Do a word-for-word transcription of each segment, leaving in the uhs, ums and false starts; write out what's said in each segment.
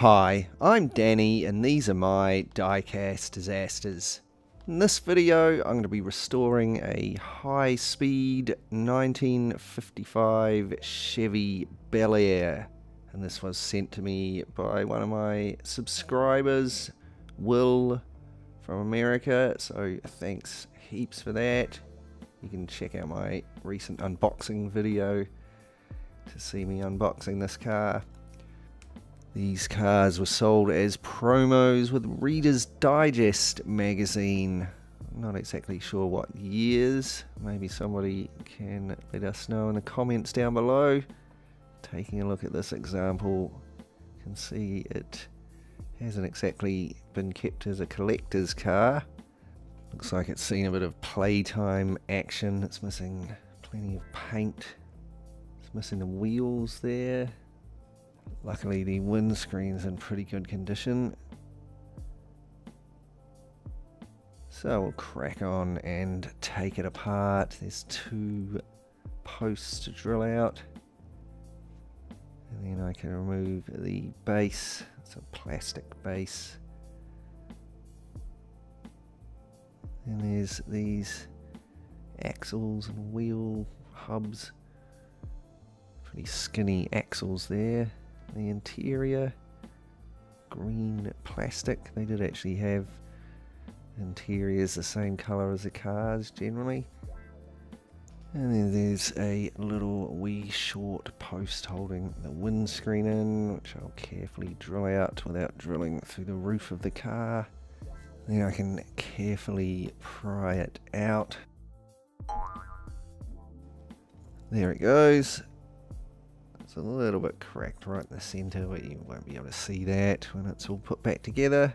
Hi, I'm Danny and these are my Diecast Disasters. In this video, I'm going to be restoring a high-speed nineteen fifty-five Chevy Bel Air. And this was sent to me by one of my subscribers, Will, from America. So thanks heaps for that. You can check out my recent unboxing video to see me unboxing this car. These cars were sold as promos with Reader's Digest magazine. I'm not exactly sure what years. Maybe somebody can let us know in the comments down below. Taking a look at this example, you can see it hasn't exactly been kept as a collector's car. Looks like it's seen a bit of playtime action. It's missing plenty of paint. It's missing the wheels there. Luckily, the windscreen's in pretty good condition. So we'll crack on and take it apart. There's two posts to drill out. And then I can remove the base. It's a plastic base. And there's these axles and wheel hubs. Pretty skinny axles there. The interior, green plastic. They did actually have interiors the same color as the cars generally. And then there's a little wee short post holding the windscreen in, which I'll carefully drill out without drilling through the roof of the car. Then I can carefully pry it out. There it goes. It's a little bit cracked right in the center, but you won't be able to see that when it's all put back together.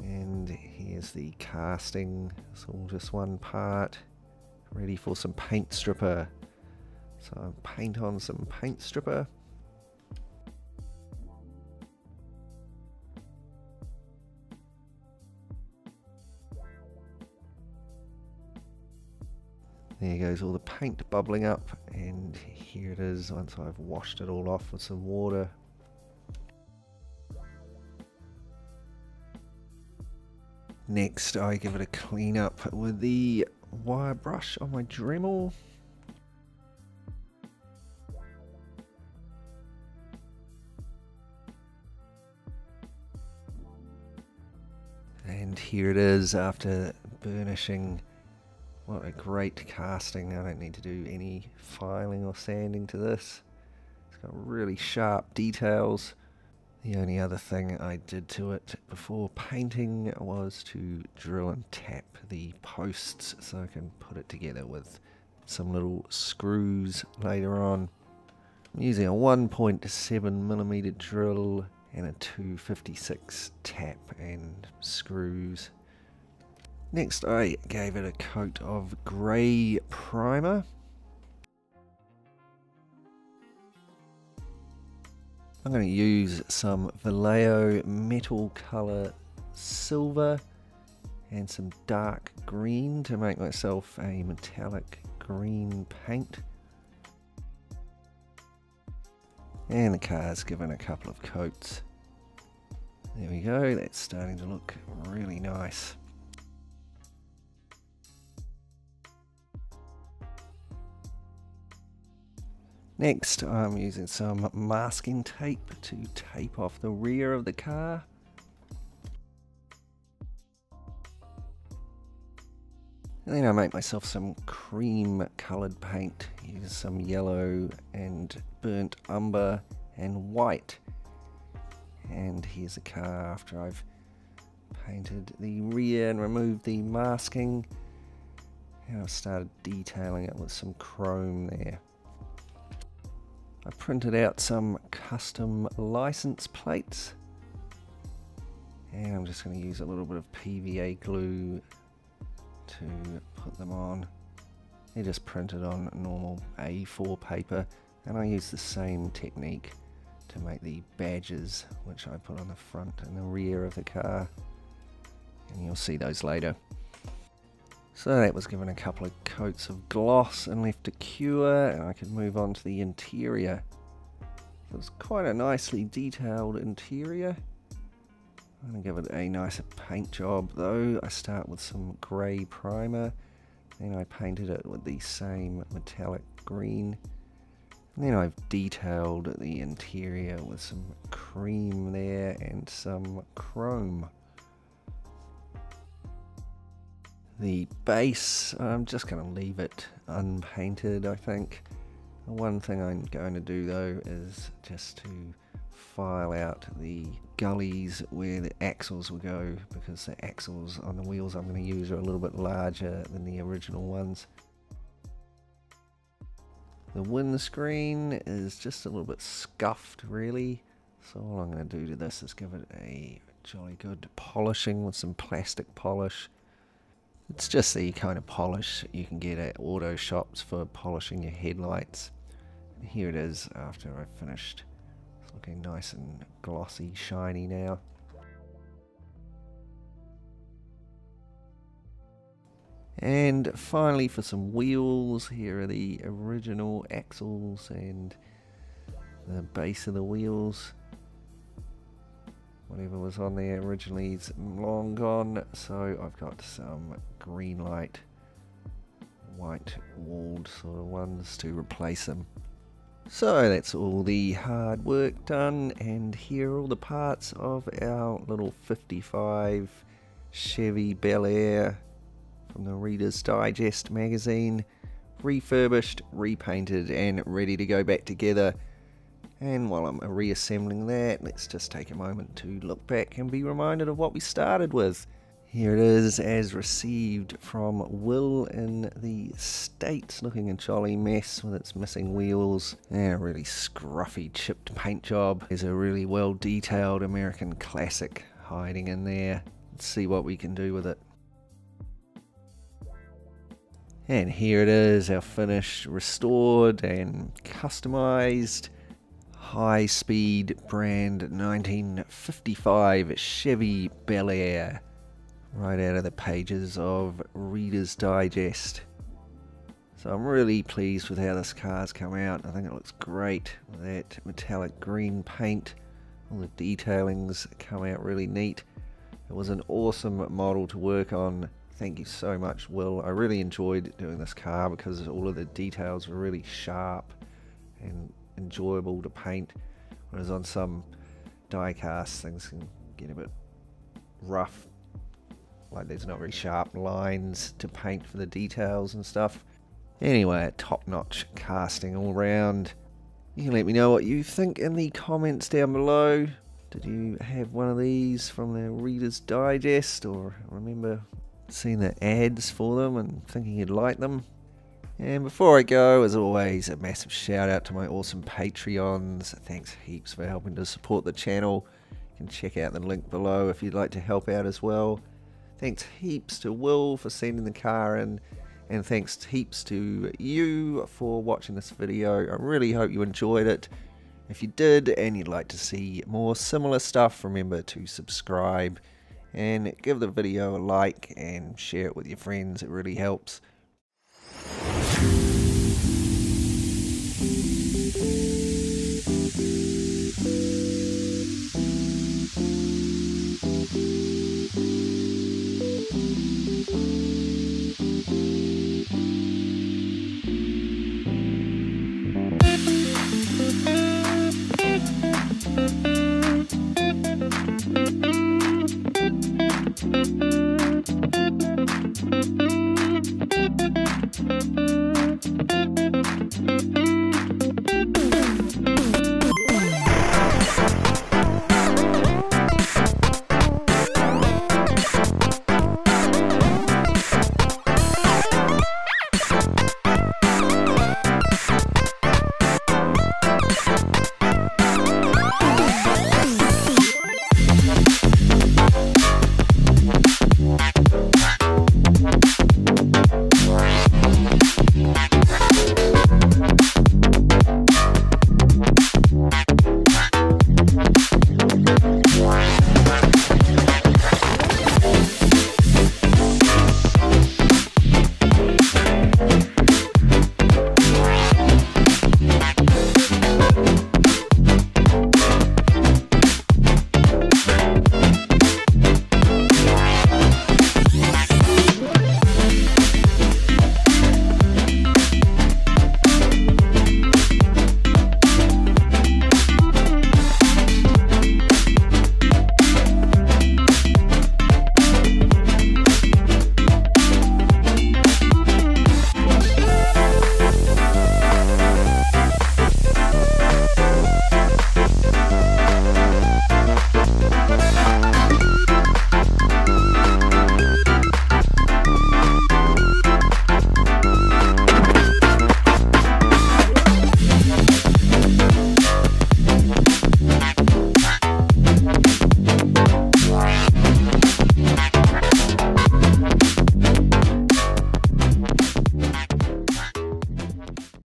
And here's the casting. It's all just one part, ready for some paint stripper. So I'll paint on some paint stripper. There goes all the paint bubbling up, and here it is once I've washed it all off with some water. Next, I give it a clean up with the wire brush on my Dremel. And here it is after burnishing. What a great casting. I don't need to do any filing or sanding to this. It's got really sharp details. The only other thing I did to it before painting was to drill and tap the posts so I can put it together with some little screws later on. I'm using a one point seven millimeter drill and a two fifty-six tap and screws. Next, I gave it a coat of grey primer. I'm going to use some Vallejo metal colour silver and some dark green to make myself a metallic green paint. And the car's given a couple of coats. There we go, that's starting to look really nice. Next, I'm using some masking tape to tape off the rear of the car. And then I make myself some cream coloured paint, using some yellow and burnt umber and white. And here's the car after I've painted the rear and removed the masking. And I've started detailing it with some chrome there. I printed out some custom license plates, and I'm just going to use a little bit of P V A glue to put them on. They're just printed on normal A four paper, and I use the same technique to make the badges, which I put on the front and the rear of the car, and you'll see those later. So that was given a couple of coats of gloss and left to cure, and I could move on to the interior. It's quite a nicely detailed interior. I'm going to give it a nicer paint job though. I start with some grey primer, then I painted it with the same metallic green, and then I've detailed the interior with some cream there and some chrome. The base, I'm just going to leave it unpainted, I think. The one thing I'm going to do though is just to file out the gullies where the axles will go, because the axles on the wheels I'm going to use are a little bit larger than the original ones. The windscreen is just a little bit scuffed really, so all I'm going to do to this is give it a jolly good polishing with some plastic polish. It's just the kind of polish you can get at auto shops for polishing your headlights. And here it is after I've finished. It's looking nice and glossy, shiny now. And finally for some wheels, here are the original axles and the base of the wheels. Whatever was on there originally is long gone, so I've got some green light, white walled sort of ones to replace them. So that's all the hard work done, and here are all the parts of our little fifty-five Chevy Bel Air from the Reader's Digest magazine, refurbished, repainted and ready to go back together. And while I'm reassembling that, let's just take a moment to look back and be reminded of what we started with. Here it is as received from Will in the States, looking a jolly mess with its missing wheels and a really scruffy chipped paint job. There's a really well detailed American classic hiding in there. Let's see what we can do with it. And here it is, our finished, restored and customized high-speed brand nineteen fifty-five Chevy Bel Air, right out of the pages of Reader's Digest. So I'm really pleased with how this car's come out. I think it looks great with that metallic green paint. All the detailings come out really neat. It was an awesome model to work on. Thank you so much, Will. I really enjoyed doing this car because all of the details were really sharp and enjoyable to paint, whereas on some die casts things can get a bit rough, like there's not very sharp lines to paint for the details and stuff. Anyway, top-notch casting all round. You can let me know what you think in the comments down below. Did you have one of these from the Reader's Digest, or remember seeing the ads for them and thinking you'd like them? And before I go, as always, a massive shout out to my awesome Patreons. Thanks heaps for helping to support the channel. You can check out the link below if you'd like to help out as well. Thanks heaps to Will for sending the car in, and thanks heaps to you for watching this video. I really hope you enjoyed it. If you did and you'd like to see more similar stuff, remember to subscribe and give the video a like and share it with your friends. It really helps.